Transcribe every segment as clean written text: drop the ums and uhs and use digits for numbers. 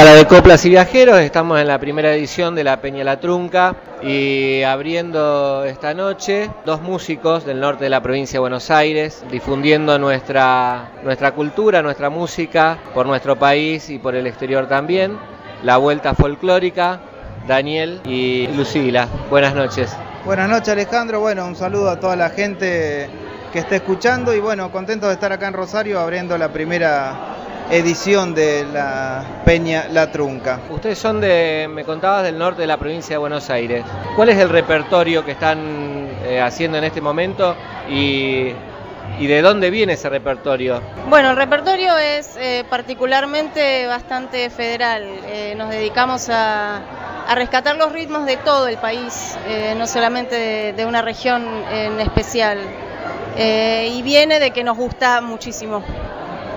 Para De Coplas y Viajeros, estamos en la primera edición de la Peña La Trunca y abriendo esta noche dos músicos del norte de la provincia de Buenos Aires, difundiendo nuestra cultura, nuestra música por nuestro país y por el exterior también. La Vuelta Folclórica, Daniel y Lucila. Buenas noches. Buenas noches, Alejandro. Bueno, un saludo a toda la gente que está escuchando y bueno, contento de estar acá en Rosario abriendo la primera edición de la Peña La Trunca. Ustedes son me contabas, del norte de la provincia de Buenos Aires. ¿Cuál es el repertorio que están haciendo en este momento y de dónde viene ese repertorio? Bueno, el repertorio es particularmente bastante federal. Nos dedicamos a rescatar los ritmos de todo el país, no solamente de una región en especial. Y viene de que nos gusta muchísimo.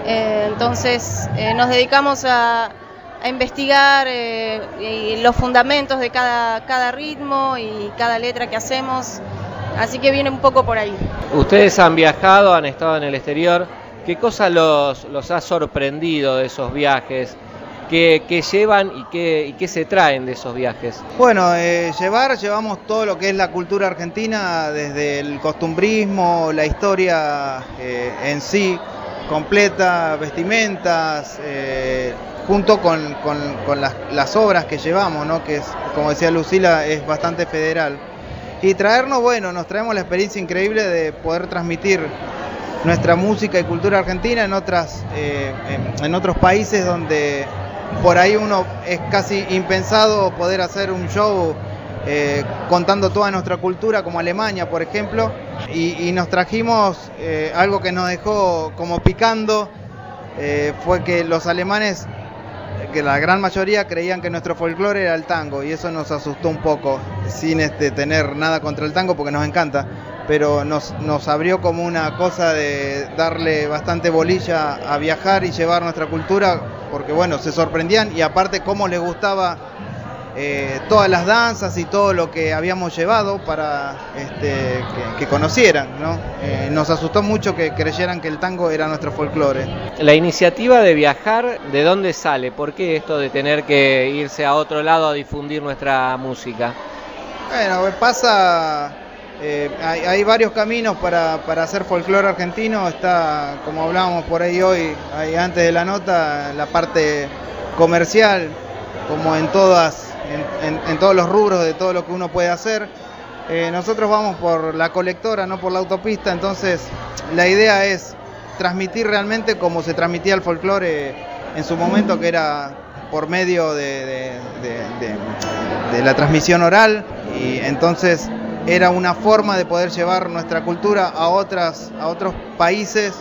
Entonces nos dedicamos a investigar los fundamentos de cada ritmo y cada letra que hacemos, así que viene un poco por ahí. Ustedes han viajado, han estado en el exterior. ¿Qué cosa los ha sorprendido de esos viajes? ¿Qué llevan y qué se traen de esos viajes? Bueno, llevamos todo lo que es la cultura argentina, desde el costumbrismo, la historia en sí, completa, vestimentas, junto con las obras que llevamos, ¿no? Que es, como decía Lucila, es bastante federal. Y traernos, bueno, nos traemos la experiencia increíble de poder transmitir nuestra música y cultura argentina en otros países donde por ahí uno es casi impensado poder hacer un show contando toda nuestra cultura, como Alemania, por ejemplo. Y nos trajimos algo que nos dejó como picando, fue que los alemanes, que la gran mayoría creían que nuestro folclore era el tango, y eso nos asustó un poco, sin tener nada contra el tango porque nos encanta, pero nos abrió como una cosa de darle bastante bolilla a viajar y llevar nuestra cultura, porque bueno, se sorprendían y aparte cómo les gustaba todas las danzas y todo lo que habíamos llevado para que conocieran, ¿no? Nos asustó mucho que creyeran que el tango era nuestro folclore. La iniciativa de viajar, ¿de dónde sale? ¿Por qué esto de tener que irse a otro lado a difundir nuestra música? Bueno, pasa... hay varios caminos para hacer folclore argentino. Está, como hablábamos por ahí hoy, antes de la nota, la parte comercial, como en todos los rubros de todo lo que uno puede hacer. Nosotros vamos por la colectora, no por la autopista, entonces la idea es transmitir realmente como se transmitía el folclore en su momento, que era por medio de la transmisión oral, y entonces era una forma de poder llevar nuestra cultura a otros países,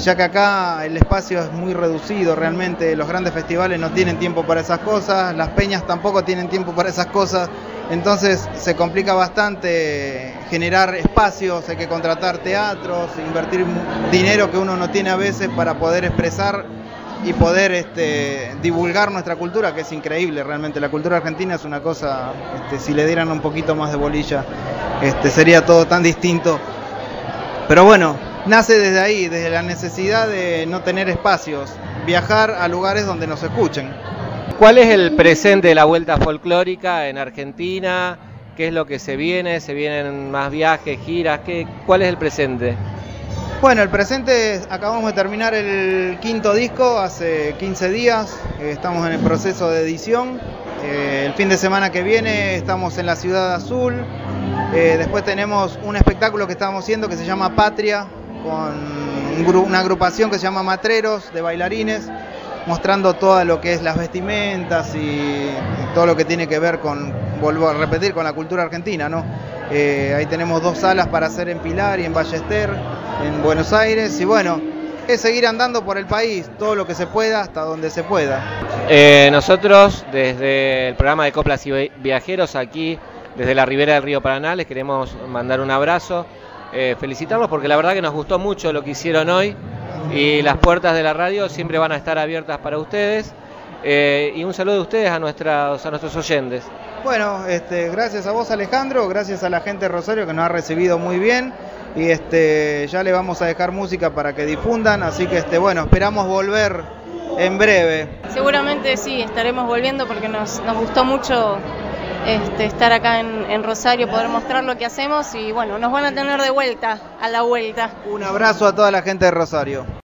ya que acá el espacio es muy reducido realmente. Los grandes festivales no tienen tiempo para esas cosas, las peñas tampoco tienen tiempo para esas cosas, entonces se complica bastante generar espacios, hay que contratar teatros, invertir dinero que uno no tiene a veces para poder expresar y poder divulgar nuestra cultura, que es increíble realmente. La cultura argentina es una cosa, si le dieran un poquito más de bolilla, sería todo tan distinto. Pero bueno, nace desde ahí, desde la necesidad de no tener espacios, viajar a lugares donde nos escuchen. ¿Cuál es el presente de la Vuelta Folclórica en Argentina? ¿Qué es lo que se viene? ¿Se vienen más viajes, giras? ¿Cuál es el presente? Bueno, el presente, acabamos de terminar el quinto disco hace 15 días, estamos en el proceso de edición. El fin de semana que viene estamos en la Ciudad Azul, después tenemos un espectáculo que estamos haciendo que se llama Patria, con una agrupación que se llama Matreros, de bailarines, mostrando todo lo que es las vestimentas y todo lo que tiene que ver con, vuelvo a repetir, con la cultura argentina, ¿no? Ahí tenemos dos salas para hacer en Pilar y en Ballester, en Buenos Aires, y bueno, es seguir andando por el país, todo lo que se pueda, hasta donde se pueda. Nosotros, desde el programa de Coplas y Viajeros, aquí, desde la ribera del río Paraná, les queremos mandar un abrazo, felicitarlos porque la verdad que nos gustó mucho lo que hicieron hoy, y las puertas de la radio siempre van a estar abiertas para ustedes, y un saludo de ustedes a nuestros oyentes. Bueno, gracias a vos, Alejandro, gracias a la gente de Rosario que nos ha recibido muy bien. Y ya le vamos a dejar música para que difundan, así que bueno, esperamos volver en breve. Seguramente sí, estaremos volviendo porque nos gustó mucho estar acá en Rosario, poder mostrar lo que hacemos y bueno, nos van a tener de vuelta, a la vuelta. Un abrazo a toda la gente de Rosario.